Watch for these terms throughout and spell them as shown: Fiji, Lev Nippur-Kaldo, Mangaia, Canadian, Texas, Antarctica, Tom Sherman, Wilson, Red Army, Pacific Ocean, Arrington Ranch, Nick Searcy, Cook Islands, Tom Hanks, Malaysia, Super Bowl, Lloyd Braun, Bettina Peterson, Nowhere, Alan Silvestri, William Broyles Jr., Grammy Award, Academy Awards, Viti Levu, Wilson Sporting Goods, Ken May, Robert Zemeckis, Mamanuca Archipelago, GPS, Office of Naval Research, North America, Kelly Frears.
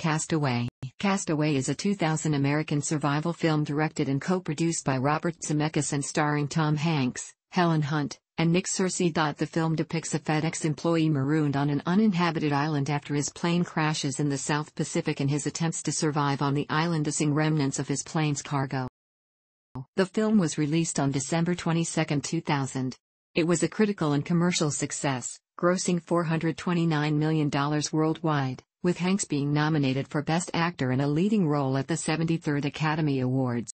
Cast Away. Cast Away is a 2000 American survival film directed and co-produced by Robert Zemeckis and starring Tom Hanks, Helen Hunt, and Nick Searcy. The film depicts a FedEx employee marooned on an uninhabited island after his plane crashes in the South Pacific, and his attempts to survive on the island using remnants of his plane's cargo. The film was released on December 22, 2000. It was a critical and commercial success, grossing $429 million worldwide, with Hanks being nominated for Best Actor in a leading role at the 73rd Academy Awards.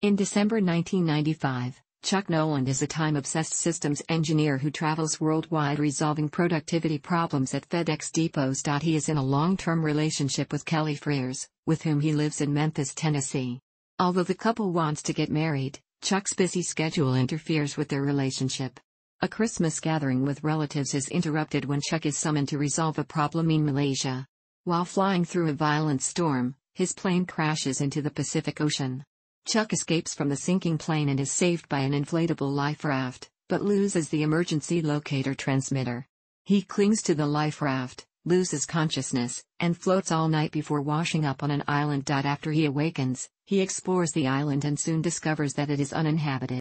In December 1995, Chuck Noland is a time-obsessed systems engineer who travels worldwide resolving productivity problems at FedEx depots. He is in a long-term relationship with Kelly Frears, with whom he lives in Memphis, Tennessee. Although the couple wants to get married, Chuck's busy schedule interferes with their relationship. A Christmas gathering with relatives is interrupted when Chuck is summoned to resolve a problem in Malaysia. While flying through a violent storm, his plane crashes into the Pacific Ocean. Chuck escapes from the sinking plane and is saved by an inflatable life raft, but loses the emergency locator transmitter. He clings to the life raft, loses consciousness, and floats all night before washing up on an island. After he awakens, he explores the island and soon discovers that it is uninhabited.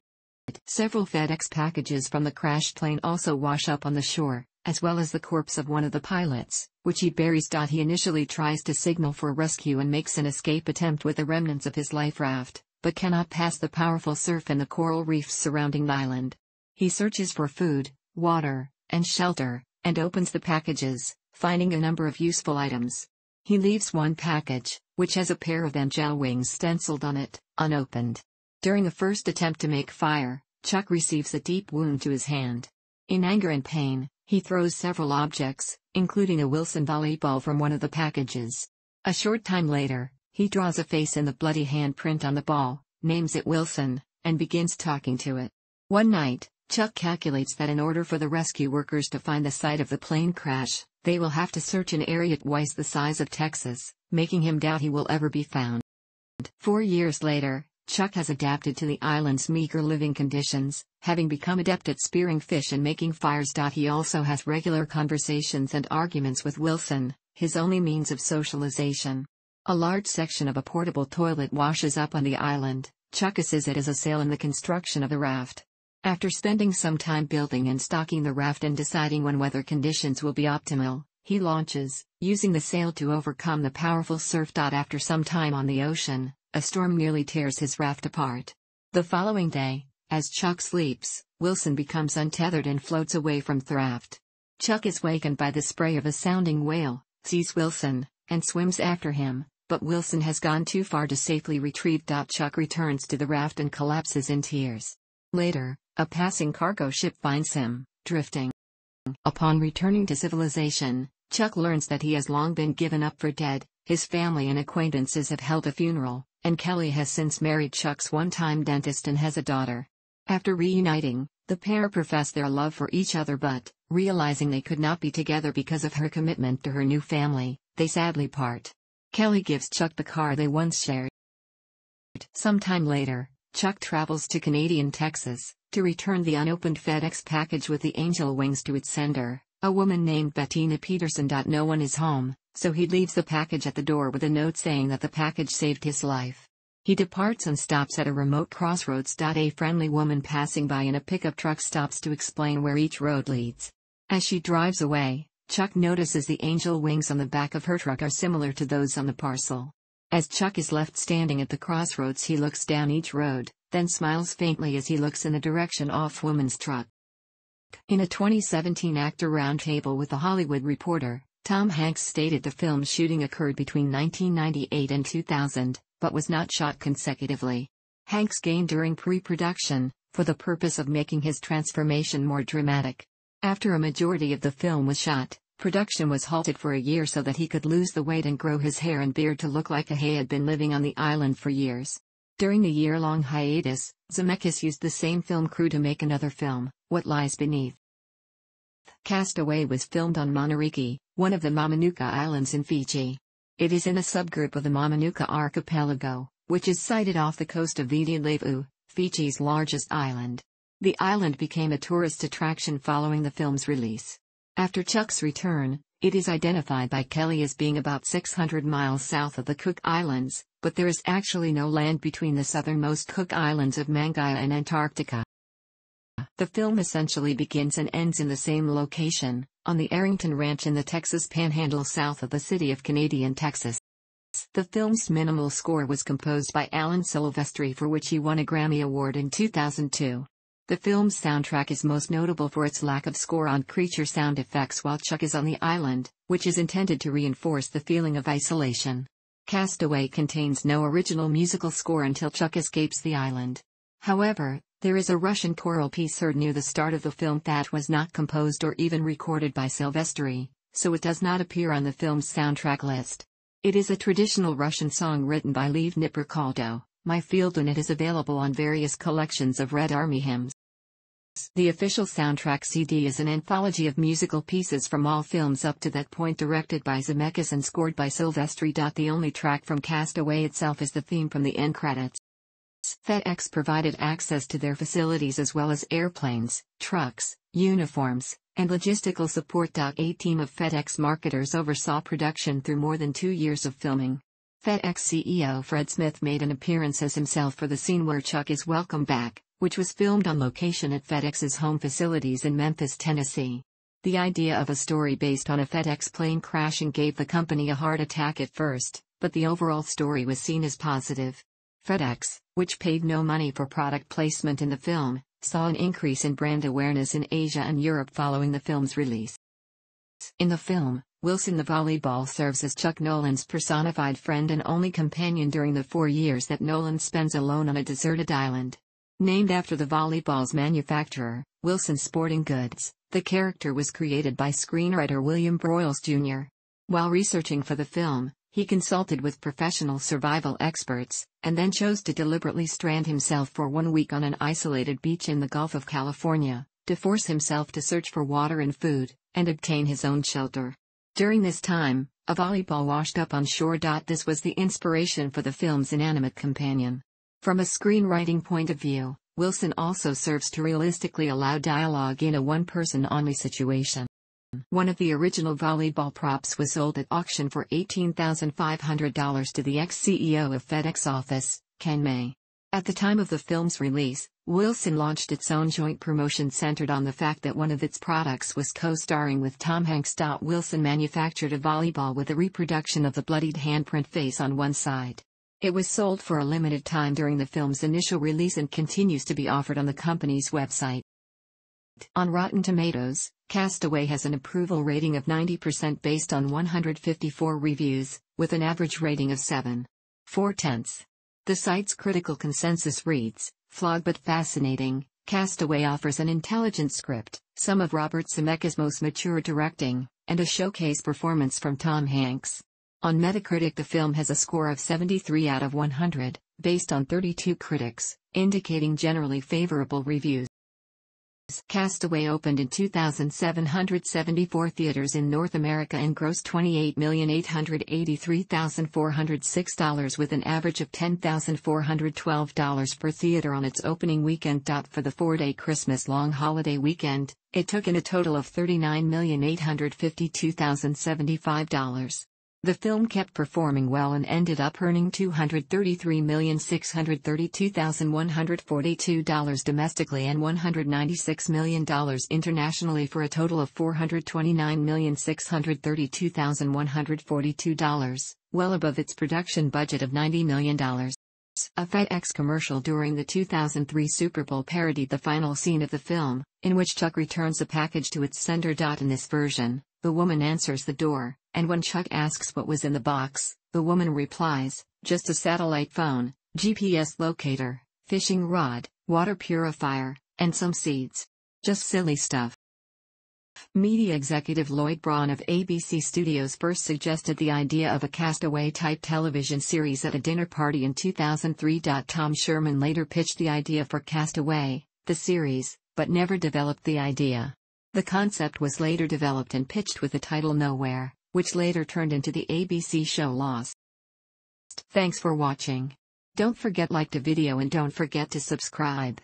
Several FedEx packages from the crashed plane also wash up on the shore, as well as the corpse of one of the pilots, which he buries. He initially tries to signal for rescue and makes an escape attempt with the remnants of his life raft, but cannot pass the powerful surf and the coral reefs surrounding the island. He searches for food, water, and shelter, and opens the packages, finding a number of useful items. He leaves one package, which has a pair of angel wings stenciled on it, unopened. During a first attempt to make fire, Chuck receives a deep wound to his hand. In anger and pain, he throws several objects, including a Wilson volleyball from one of the packages. A short time later, he draws a face in the bloody handprint on the ball, names it Wilson, and begins talking to it. One night, Chuck calculates that in order for the rescue workers to find the site of the plane crash, they will have to search an area twice the size of Texas, making him doubt he will ever be found. 4 years later, Chuck has adapted to the island's meager living conditions, having become adept at spearing fish and making fires. He also has regular conversations and arguments with Wilson, his only means of socialization. A large section of a portable toilet washes up on the island. Chuck uses it as a sail in the construction of the raft. After spending some time building and stocking the raft and deciding when weather conditions will be optimal, he launches, using the sail to overcome the powerful surf. After some time on the ocean, a storm nearly tears his raft apart. The following day, as Chuck sleeps, Wilson becomes untethered and floats away from the raft. Chuck is wakened by the spray of a sounding whale, sees Wilson, and swims after him, but Wilson has gone too far to safely retrieve. Chuck returns to the raft and collapses in tears. Later, a passing cargo ship finds him, drifting. Upon returning to civilization, Chuck learns that he has long been given up for dead. His family and acquaintances have held a funeral, and Kelly has since married Chuck's one-time dentist and has a daughter. After reuniting, the pair profess their love for each other, but, realizing they could not be together because of her commitment to her new family, they sadly part. Kelly gives Chuck the car they once shared. Sometime later, Chuck travels to Canadian, Texas, to return the unopened FedEx package with the angel wings to its sender, a woman named Bettina Peterson. No one is home, so he leaves the package at the door with a note saying that the package saved his life. He departs and stops at a remote crossroads. A friendly woman passing by in a pickup truck stops to explain where each road leads. As she drives away, Chuck notices the angel wings on the back of her truck are similar to those on the parcel. As Chuck is left standing at the crossroads, he looks down each road, then smiles faintly as he looks in the direction of woman's truck. In a 2017 actor roundtable with The Hollywood Reporter, Tom Hanks stated the film's shooting occurred between 1998 and 2000, but was not shot consecutively. Hanks gained during pre-production, for the purpose of making his transformation more dramatic. After a majority of the film was shot, production was halted for a year so that he could lose the weight and grow his hair and beard to look like he had been living on the island for years. During the year-long hiatus, Zemeckis used the same film crew to make another film, What Lies Beneath. Cast Away was filmed on Monuriki, one of the Mamanuca Islands in Fiji. It is in a subgroup of the Mamanuca Archipelago, which is sited off the coast of Viti Levu, Fiji's largest island. The island became a tourist attraction following the film's release. After Chuck's return, It is identified by Kelly as being about 600 miles south of the Cook Islands, but there is actually no land between the southernmost Cook Islands of Mangaia and Antarctica. The film essentially begins and ends in the same location, on the Arrington Ranch in the Texas Panhandle south of the city of Canadian, Texas. The film's minimal score was composed by Alan Silvestri, for which he won a Grammy Award in 2002. The film's soundtrack is most notable for its lack of score on creature sound effects while Chuck is on the island, which is intended to reinforce the feeling of isolation. Cast Away contains no original musical score until Chuck escapes the island. However, there is a Russian choral piece heard near the start of the film that was not composed or even recorded by Silvestri, so it does not appear on the film's soundtrack list. It is a traditional Russian song written by Lev Nippur-Kaldo, My Field, and it is available on various collections of Red Army hymns. The official soundtrack CD is an anthology of musical pieces from all films up to that point, directed by Zemeckis and scored by Silvestri. The only track from Cast Away itself is the theme from the end credits. FedEx provided access to their facilities as well as airplanes, trucks, uniforms, and logistical support. A team of FedEx marketers oversaw production through more than 2 years of filming. FedEx CEO Fred Smith made an appearance as himself for the scene where Chuck is welcomed back, which was filmed on location at FedEx's home facilities in Memphis, Tennessee. The idea of a story based on a FedEx plane crashing gave the company a heart attack at first, but the overall story was seen as positive. FedEx, which paid no money for product placement in the film, saw an increase in brand awareness in Asia and Europe following the film's release. In the film, Wilson the volleyball serves as Chuck Noland's personified friend and only companion during the 4 years that Noland spends alone on a deserted island. Named after the volleyball's manufacturer, Wilson Sporting Goods, the character was created by screenwriter William Broyles Jr. While researching for the film, he consulted with professional survival experts, and then chose to deliberately strand himself for 1 week on an isolated beach in the Gulf of California, to force himself to search for water and food, and obtain his own shelter. During this time, a volleyball washed up on shore. This was the inspiration for the film's inanimate companion. From a screenwriting point of view, Wilson also serves to realistically allow dialogue in a one-person-only situation. One of the original volleyball props was sold at auction for $18,500 to the ex-CEO of FedEx office, Ken May. At the time of the film's release, Wilson launched its own joint promotion centered on the fact that one of its products was co-starring with Tom Hanks. Wilson manufactured a volleyball with a reproduction of the bloodied handprint face on one side. It was sold for a limited time during the film's initial release and continues to be offered on the company's website. On Rotten Tomatoes, Cast Away has an approval rating of 90% based on 154 reviews, with an average rating of 7.4. The site's critical consensus reads, "Flawed but fascinating, Cast Away offers an intelligent script, some of Robert Zemeckis' most mature directing, and a showcase performance from Tom Hanks." On Metacritic, the film has a score of 73 out of 100, based on 32 critics, indicating generally favorable reviews. Cast Away opened in 2,774 theaters in North America and grossed $28,883,406 with an average of $10,412 per theater on its opening weekend. For the 4-day Christmas long holiday weekend, it took in a total of $39,852,075. The film kept performing well and ended up earning $233,632,142 domestically and $196 million internationally, for a total of $429,632,142, well above its production budget of $90 million. A FedEx commercial during the 2003 Super Bowl parodied the final scene of the film, in which Chuck returns a package to its sender. In this version, the woman answers the door, and when Chuck asks what was in the box, the woman replies, "Just a satellite phone, GPS locator, fishing rod, water purifier, and some seeds. Just silly stuff." Media executive Lloyd Braun of ABC Studios first suggested the idea of a castaway-type television series at a dinner party in 2003. Tom Sherman later pitched the idea for Cast Away, the series, but never developed the idea. The concept was later developed and pitched with the title Nowhere, which later turned into the ABC show Lost. Thanks for watching. Don't forget to like the video and don't forget to subscribe.